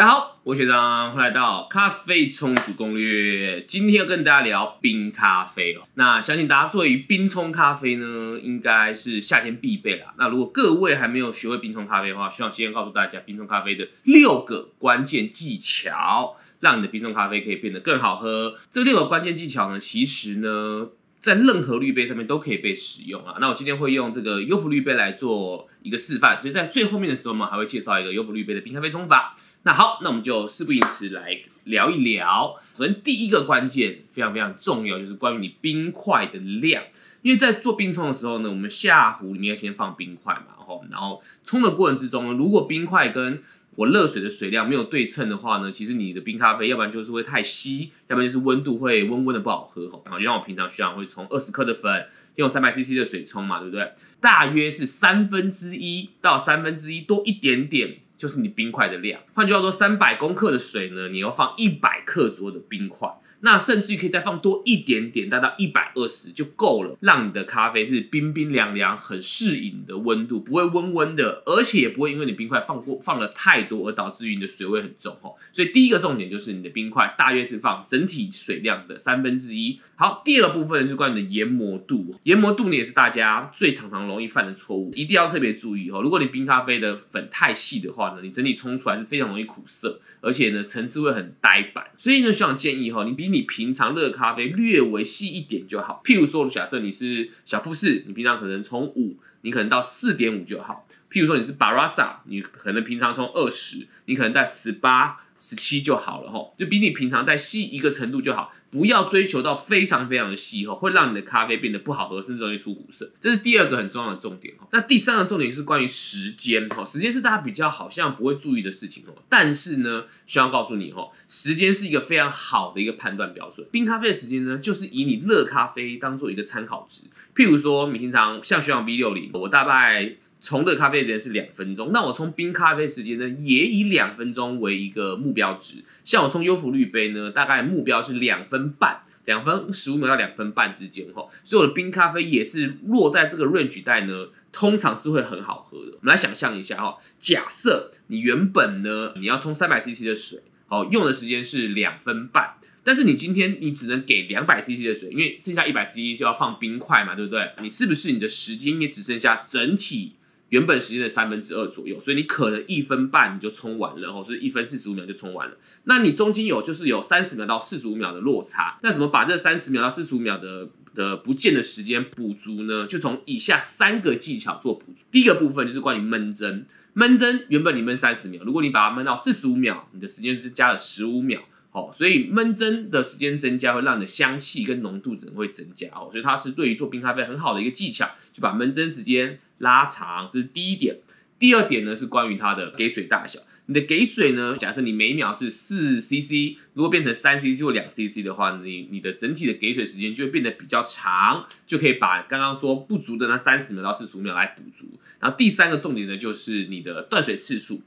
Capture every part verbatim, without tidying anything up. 大家好，我是学长，欢迎来到咖啡冲煮攻略。今天要跟大家聊冰咖啡哦。那相信大家对于冰冲咖啡呢，应该是夏天必备啦。那如果各位还没有学会冰冲咖啡的话，学长今天告诉大家冰冲咖啡的六个关键技巧，让你的冰冲咖啡可以变得更好喝。这六个关键技巧呢，其实呢，在任何滤杯上面都可以被使用啊。那我今天会用这个优芙滤杯来做一个示范，所以在最后面的时候呢，还会介绍一个优芙滤杯的冰咖啡冲法。那好，那我们就事不宜迟，来聊一聊。首先，第一个关键非常非常重要，就是关于你冰块的量。因为在做冰冲的时候呢，我们下壶里面要先放冰块嘛，然后然后冲的过程之中呢，如果冰块跟我热水的水量没有对称的话呢，其实你的冰咖啡要不然就是会太稀，要不然就是温度会温温的不好喝。然后就像我平常学长会冲二十克的粉，用 三百 C C 的水冲嘛，对不对？大约是三分之一到三分之一多一点点。就是你冰块的量，换句话说，三百公克的水呢，你要放一百克左右的冰块，那甚至可以再放多一点点，达到一百二十就够了，让你的咖啡是冰冰凉凉、很适饮的温度，不会温温的，而且也不会因为你冰块放过放了太多而导致于你的水味很重哦。所以第一个重点就是你的冰块大约是放整体水量的三分之一。好，第二个部分就是关于你的研磨度，研磨度呢也是大家最常常容易犯的错误，一定要特别注意哦。如果你冰咖啡的粉太细的话，你整体冲出来是非常容易苦涩，而且呢层次会很呆板，所以呢学长建议哈，你比你平常热咖啡略微细一点就好。譬如说，假设你是小富士，你平常可能冲五，你可能到 四点五 就好。譬如说你是 Baratza， 你可能平常冲二十，你可能在十八、十七就好了哈，就比你平常再细一个程度就好。不要追求到非常非常的细哦，会让你的咖啡变得不好喝，甚至容易出苦涩。这是第二个很重要的重点哦。那第三个重点是关于时间哦，时间是大家比较好像不会注意的事情哦。但是呢，需要告诉你哦，时间是一个非常好的一个判断标准。冰咖啡的时间呢，就是以你热咖啡当做一个参考值。譬如说，你平常像学长 V 六十， 我大概冲热咖啡时间是两分钟，那我冲冰咖啡时间呢，也以两分钟为一个目标值。像我冲优芙滤杯呢，大概目标是两分半，两分十五秒到两分半之间吼，所以我的冰咖啡也是落在这个 range 带呢，通常是会很好喝的。我们来想象一下哈，假设你原本呢，你要冲 三百 C C 的水，哦，用的时间是两分半。但是你今天你只能给 两百 C C 的水，因为剩下 一百 C C 就要放冰块嘛，对不对？你是不是你的时间也只剩下整体原本时间的三分之二左右，所以你可能一分半你就冲完了，所以一分四十五秒就冲完了。那你中间有就是有三十秒到四十五秒的落差，那怎么把这三十秒到四十五秒的的不见的时间补足呢？就从以下三个技巧做补足。第一个部分就是关于闷蒸，闷蒸原本你闷三十秒，如果你把它闷到四十五秒，你的时间就是加了十五秒。哦，所以闷蒸的时间增加会让你的香气跟浓度整个会增加哦，所以它是对于做冰咖啡很好的一个技巧，就把闷蒸时间拉长，这是第一点。第二点呢是关于它的给水大小，你的给水呢，假设你每秒是 四 C C， 如果变成 三 C C 或 两 C C 的话，你你的整体的给水时间就会变得比较长，就可以把刚刚说不足的那三十秒到四十五秒来补足。然后第三个重点呢就是你的断水次数。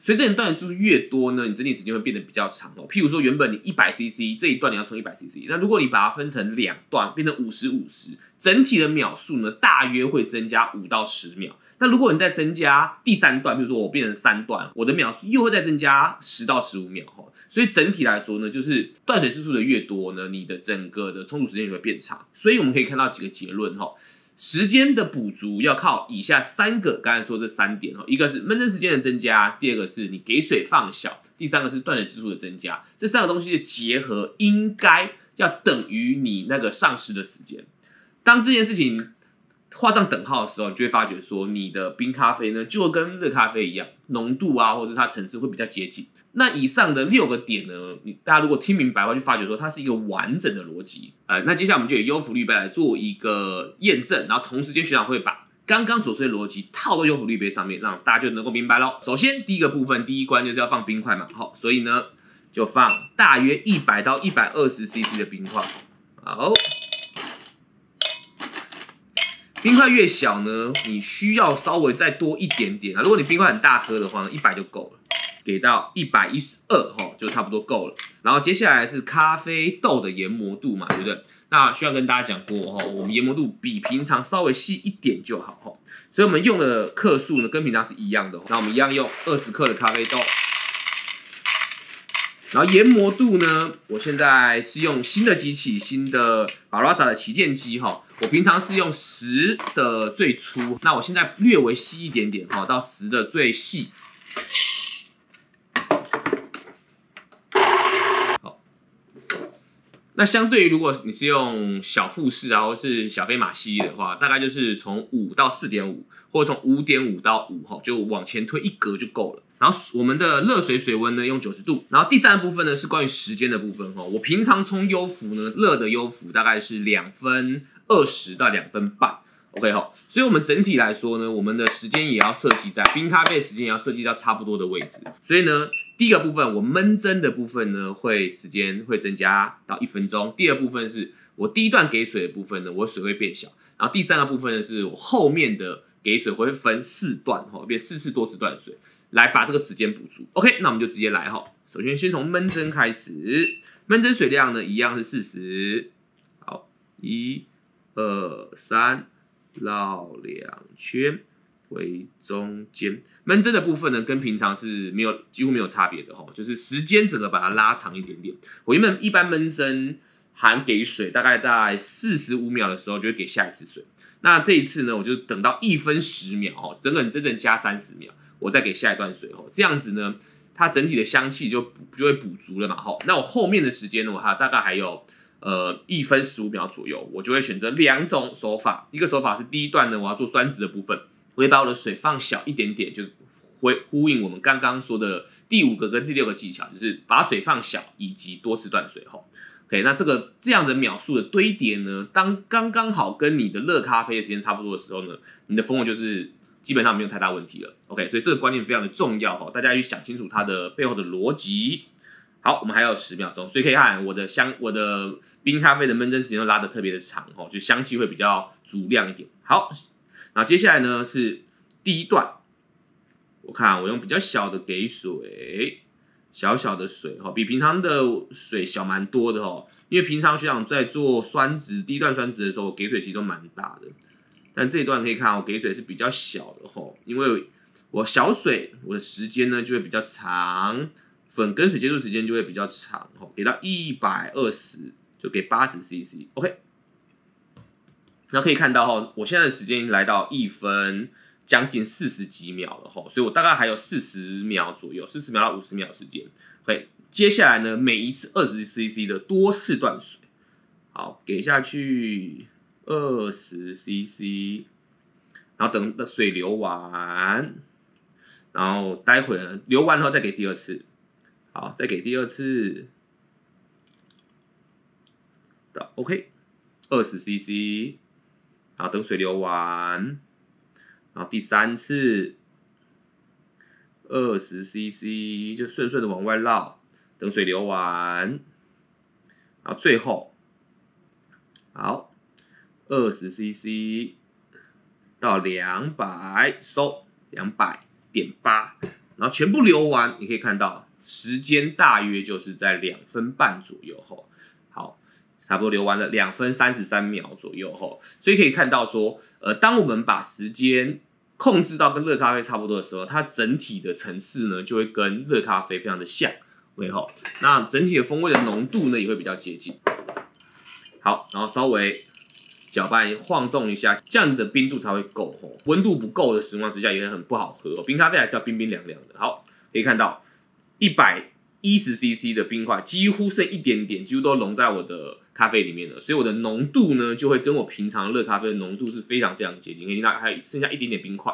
随着你断水次数越多呢，你整体时间会变得比较长哦。譬如说，原本你 一百 C C 这一段你要冲 一百 C C， 那如果你把它分成两段，变成 五十 五十， 整体的秒数呢大约会增加五到十秒。那如果你再增加第三段，比如说我变成三段，我的秒数又会再增加十到十五秒哦。所以整体来说呢，就是断水次数的越多呢，你的整个的冲煮时间也会变长。所以我们可以看到几个结论哦。时间的补足要靠以下三个，刚才说这三点，一个是闷蒸时间的增加，第二个是你给水放小，第三个是断水次数的增加。这三个东西的结合应该要等于你那个上市的时间。当这件事情画上等号的时候，你就会发觉说你的冰咖啡呢就跟热咖啡一样，浓度啊或者它层次会比较接近。那以上的六个点呢，你大家如果听明白的话，就发觉说它是一个完整的逻辑。呃，那接下来我们就以优芙滤杯来做一个验证，然后同时间学长会把刚刚所说的逻辑套到优芙滤杯上面，让大家就能够明白咯。首先第一个部分，第一关就是要放冰块嘛，好，所以呢就放大约一百到一百二十 C C 的冰块。好，冰块越小呢，你需要稍微再多一点点啊。如果你冰块很大颗的话呢，一百就够了。给到一百一十二哦，就差不多够了。然后接下来是咖啡豆的研磨度嘛，对不对？那需要跟大家讲过哦，我们研磨度比平常稍微细一点就好哦。所以我们用的克数呢，跟平常是一样的哦。那我们一样用二十克的咖啡豆，然后研磨度呢，我现在是用新的机器，新的 Baratza 的旗舰机哈。我平常是用十的最粗，那我现在略微细一点点哈，到十的最细。好，那相对于如果你是用小富士啊，或是小飞马系列的话，大概就是从五到四点五，或者从五点五到五哈，就往前推一格就够了。 然后我们的热水水温呢用九十度，然后第三部分呢是关于时间的部分哈、哦。我平常冲优芙呢，热的优芙大概是两分二十到两分半 ，OK 哈、哦。所以我们整体来说呢，我们的时间也要设计在冰咖啡时间也要设计到差不多的位置。所以呢，第一个部分我焖蒸的部分呢，会时间会增加到一分钟。第二部分是我第一段给水的部分呢，我水会变小。然后第三个部分呢是我后面的给水会分四段哈、哦，变四次多次断水。 来把这个时间补足 ，OK， 那我们就直接来哈。首先先从焖蒸开始，焖蒸水量呢一样是四十，好，一、二、三，绕两圈，回中间。焖蒸的部分呢跟平常是没有几乎没有差别的哈，就是时间整个把它拉长一点点。我原本一般焖蒸含给水大概在四十五秒的时候就会给下一次水，那这一次呢我就等到一分十秒哦，整整整整加三十秒。 我再给下一段水后，这样子呢，它整体的香气就就会补足了嘛。吼，那我后面的时间呢，我还大概还有呃一分十五秒左右，我就会选择两种手法。一个手法是第一段呢，我要做酸质的部分，我会把我的水放小一点点，就会呼应我们刚刚说的第五个跟第六个技巧，就是把水放小以及多次断水后。OK， 那这个这样的秒数的堆叠呢，当刚刚好跟你的热咖啡的时间差不多的时候呢，你的风味就是。 基本上没有太大问题了 ，OK， 所以这个观念非常的重要哈，大家去想清楚它的背后的逻辑。好，我们还有十秒钟，所以可以看我的香，我的冰咖啡的焖蒸时间拉的特别的长哦，就香气会比较足亮一点。好，那接下来呢是第一段，我看我用比较小的给水，小小的水哈，比平常的水小蛮多的哦，因为平常学长在做酸质第一段酸质的时候，我给水其实都蛮大的。 但这一段可以看，我给水是比较小的吼，因为我小水，我的时间呢就会比较长，粉跟水接触时间就会比较长吼，给到一百二十就给 八十 C C，OK。那可以看到吼，我现在的时间已经来到一分将近四十几秒了吼，所以我大概还有四十秒左右， 四十秒到五十秒时间。OK， 接下来呢，每一次 二十 C C 的多次断水，好，给下去。 二十 C C， 然后等水流完，然后待会呢流完后再给第二次，好，再给第二次，到 OK， 二十 C C， 然后等水流完，然后第三次， 二十 C C 就顺顺的往外绕，等水流完，然后最后，好。 二十 C C 到两百收 两百点八， 然后全部流完，你可以看到时间大约就是在两分半左右后，好，差不多流完了两分三十三秒左右后，所以可以看到说，呃，当我们把时间控制到跟热咖啡差不多的时候，它整体的层次呢就会跟热咖啡非常的像，然后那整体的风味的浓度呢也会比较接近。好，然后稍微。 搅拌晃动一下，这样的冰度才会够哦。温度不够的情况之下，也很不好喝、哦。冰咖啡还是要冰冰凉凉的。好，可以看到一百一十 C C 的冰块几乎剩一点点，几乎都融在我的咖啡里面了。所以我的浓度呢，就会跟我平常热咖啡的浓度是非常非常接近。可以看到还有剩下一点点冰块，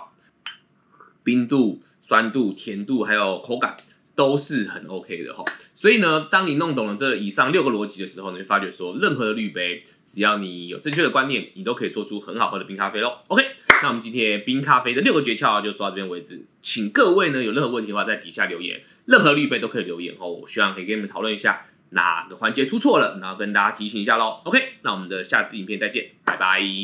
冰度、酸度、甜度还有口感都是很 OK 的哈、哦。所以呢，当你弄懂了这以上六个逻辑的时候，你会发觉说，任何的滤杯。 只要你有正确的观念，你都可以做出很好喝的冰咖啡咯。OK， 那我们今天冰咖啡的六个诀窍就说到这边为止。请各位呢有任何问题的话，在底下留言，任何滤杯都可以留言哦。我希望可以跟你们讨论一下哪个环节出错了，然后跟大家提醒一下咯。OK， 那我们的下次影片再见，拜拜。